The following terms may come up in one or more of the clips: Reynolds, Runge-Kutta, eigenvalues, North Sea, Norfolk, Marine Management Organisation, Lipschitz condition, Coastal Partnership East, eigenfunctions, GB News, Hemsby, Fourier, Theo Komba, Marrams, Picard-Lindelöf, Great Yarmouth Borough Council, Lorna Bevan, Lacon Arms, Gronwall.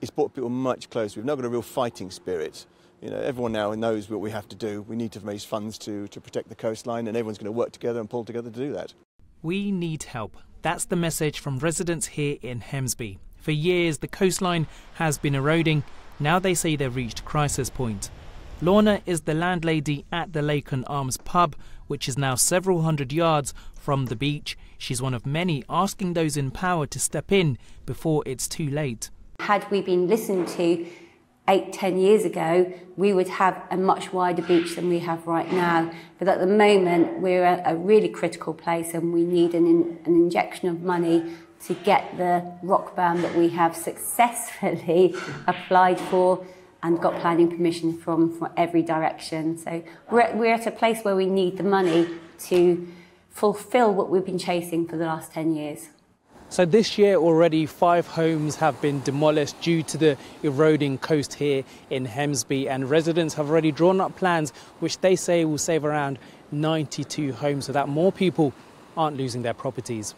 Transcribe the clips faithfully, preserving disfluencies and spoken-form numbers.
it's brought people much closer. We've now got a real fighting spirit. You know, everyone now knows what we have to do. We need to raise funds to, to protect the coastline, and everyone's going to work together and pull together to do that. We need help. That's the message from residents here in Hemsby. For years, the coastline has been eroding. Now they say they've reached crisis point. Lorna is the landlady at the Lacon Arms pub, which is now several hundred yards from the beach. She's one of many asking those in power to step in before it's too late. Had we been listened to eight, ten years ago, we would have a much wider beach than we have right now. But at the moment, we're at a really critical place, and we need an, in, an injection of money to get the rock bound that we have successfully applied for and got planning permission from, from every direction. So we're at, we're at a place where we need the money to fulfil what we've been chasing for the last ten years. So this year already, five homes have been demolished due to the eroding coast here in Hemsby, and residents have already drawn up plans which they say will save around ninety-two homes so that more people aren't losing their properties.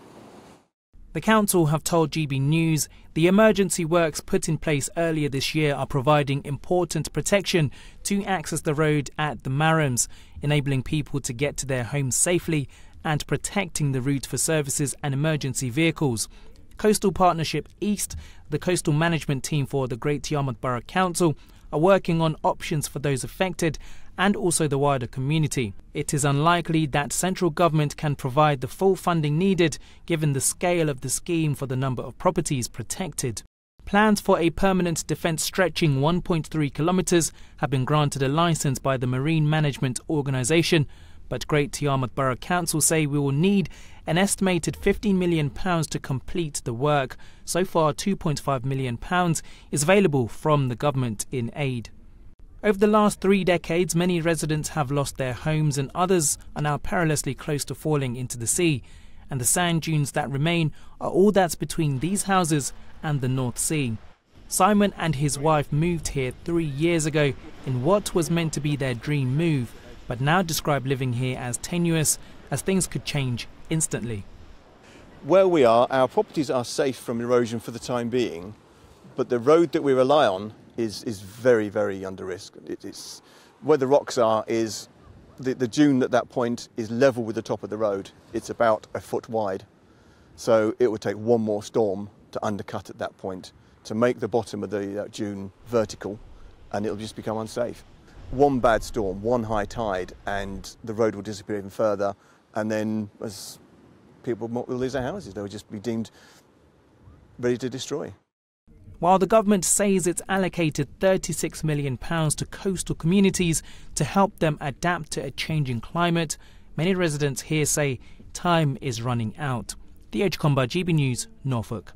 The council have told G B News the emergency works put in place earlier this year are providing important protection to access the road at the Marrams, enabling people to get to their homes safely and protecting the route for services and emergency vehicles. Coastal Partnership East, the coastal management team for the Great Yarmouth Borough Council, are working on options for those affected and also the wider community. It is unlikely that central government can provide the full funding needed given the scale of the scheme for the number of properties protected. Plans for a permanent defence stretching one point three kilometres have been granted a licence by the Marine Management Organisation, but Great Yarmouth Borough Council say we will need an estimated fifteen million pounds to complete the work. So far, two point five million pounds is available from the government in aid. Over the last three decades, many residents have lost their homes and others are now perilously close to falling into the sea. And the sand dunes that remain are all that's between these houses and the North Sea. Simon and his wife moved here three years ago in what was meant to be their dream move, but now describe living here as tenuous, as things could change instantly. Where we are, our properties are safe from erosion for the time being, but the road that we rely on is, is very, very under risk. It, it's, where the rocks are is, the, the dune at that point is level with the top of the road. It's about a foot wide. So it would take one more storm to undercut at that point, to make the bottom of the uh, dune vertical, and it'll just become unsafe. One bad storm, one high tide, and the road will disappear even further, and then as people will lose their houses, they'll just be deemed ready to destroy. While the government says it's allocated thirty-six million pounds to coastal communities to help them adapt to a changing climate, many residents here say time is running out. Theo Komba, G B News, Norfolk.